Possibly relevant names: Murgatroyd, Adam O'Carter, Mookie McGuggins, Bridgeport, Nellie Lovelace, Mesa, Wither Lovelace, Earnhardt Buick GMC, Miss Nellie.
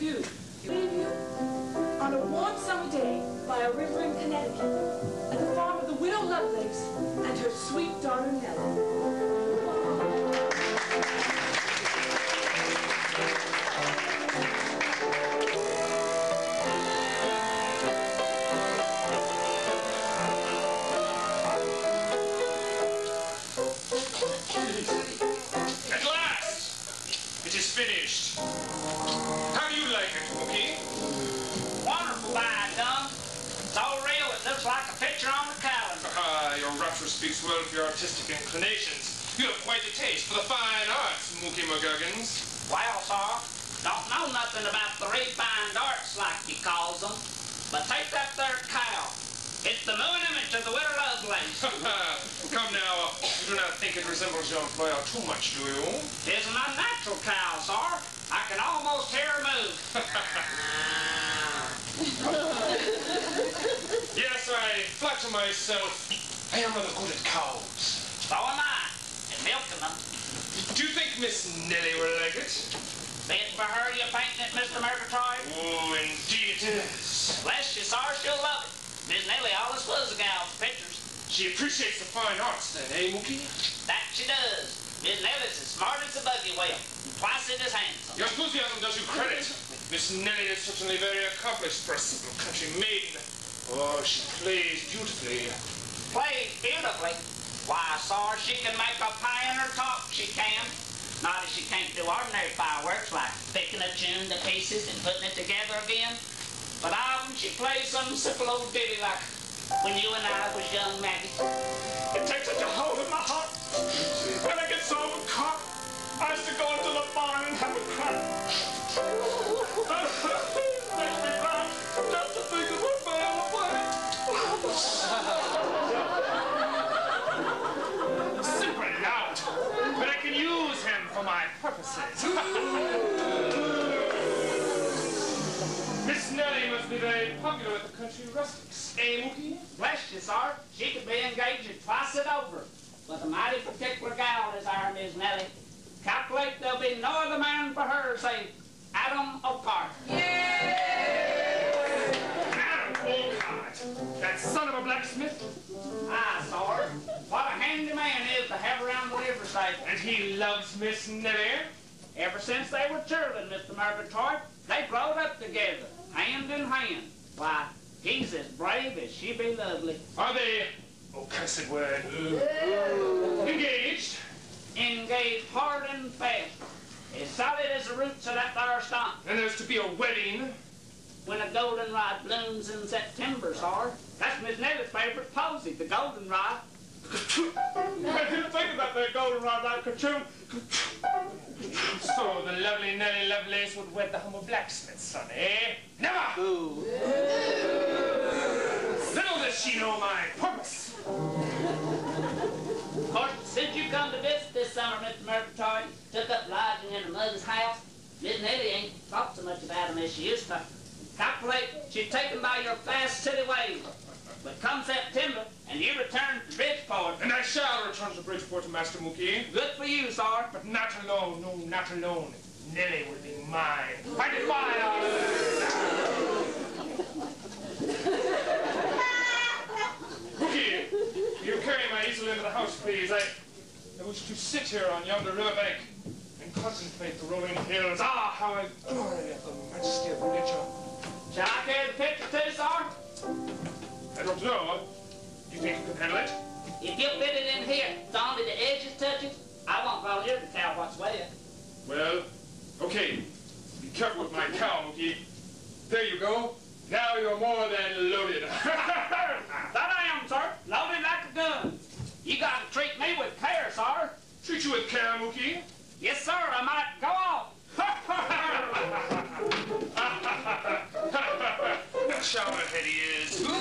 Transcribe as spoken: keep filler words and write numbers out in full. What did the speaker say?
You leave you on a warm summer day by a river in Connecticut at the farm of the widow Lovelace and her sweet daughter Nellie. Finished. How do you like it, Mookie? Wonderful by dumb. It's all real. It looks like a picture on the calendar. Ah, your rapture speaks well of your artistic inclinations. You have quite a taste for the fine arts, Mookie McGuggins. Well, sir, don't know nothing about the refined arts like you calls them. But take that third cow. It's the moon image of the Wither Lovelace. Come now, you do not think it resembles your employer too much, do you? It's an unnatural cow, sir. I can almost hear her move. Yes, I flatter myself. I am rather good at cows. So am I, and milking them. Do you think Miss Nellie will like it? Bit for her you painting it, Mister Murgatroyd? Oh, indeed it is. Bless you, sir, she'll love it. Miss Nellie always was a gal with pictures. She appreciates the fine arts then, eh, Mookie? That she does. Miss Nellie's as smart as a buggy wheel, and twice as handsome. Your enthusiasm does you credit. Miss Nellie is certainly very accomplished for a simple country maiden. Oh, she plays beautifully. Plays beautifully? Why, sir, she can make a pie in her talk, she can. Not if she can't do ordinary fireworks like picking a tune to pieces and putting it together again. But often she plays some simple old ditty like when you and I was young, Maggie. It takes such a hold in my heart. When I get so caught, I used to go into the barn and have a cry. Makes me cry just to think of what my old way. Super loud, but I can use him for my purposes. Miss Nellie must be very popular with the country rustics, eh, Mookie? Bless you, sir. She could be engaging twice it over. But a mighty particular gal is our Miss Nellie. Calculate there'll be no other man for her save Adam O'Carter. Yay! Adam O'Carter, that son of a blacksmith? Aye, sir. What a handy man is to have around the river side. And he loves Miss Nellie? Ever since they were children, Mister Murgatroyd, they brought up together. Hand in hand. Why, he's as brave as she be lovely. Are they, oh, cussed word, uh, engaged? Engaged hard and fast. As solid as the roots of that there stump. And there's to be a wedding? When a goldenrod blooms in September, sir. That's Miss Nellie's favorite posy, the goldenrod. I didn't think about that goldenrod like Kachoon. So the lovely Nellie Lovelace would wed the humble blacksmith's son, eh? Never! Ooh. Little does she know my purpose. Of course, since you come to visit this summer, Mister Murgatroyd, took up lodging in her mother's house, Miss Nellie ain't thought so much about him as she used to. Calculate, she's taken by your fast city ways. But come September, and you return to Bridgeport. And I shall return to Bridgeport, Master Mookie. Good for you, sir. But not alone, no, not alone. Nellie will be mine. I defy her. Mookie, you carry my easel into the house, please. I, I wish to sit here on yonder riverbank and contemplate the rolling hills. Ah, how I glory at the majesty of nature. Shall I carry the picture too, sir? I don't know. Do you think you can handle it? If you fit it in here, it's only the edges touching. I won't volunteer to tell what's where. Well, okay. Be careful with my cow, Mookie. There you go. Now you're more than loaded. That I am, sir. Loaded like a gun. You gotta treat me with care, sir. Treat you with care, Mookie? Yes, sir. I might go off. Shower head he is.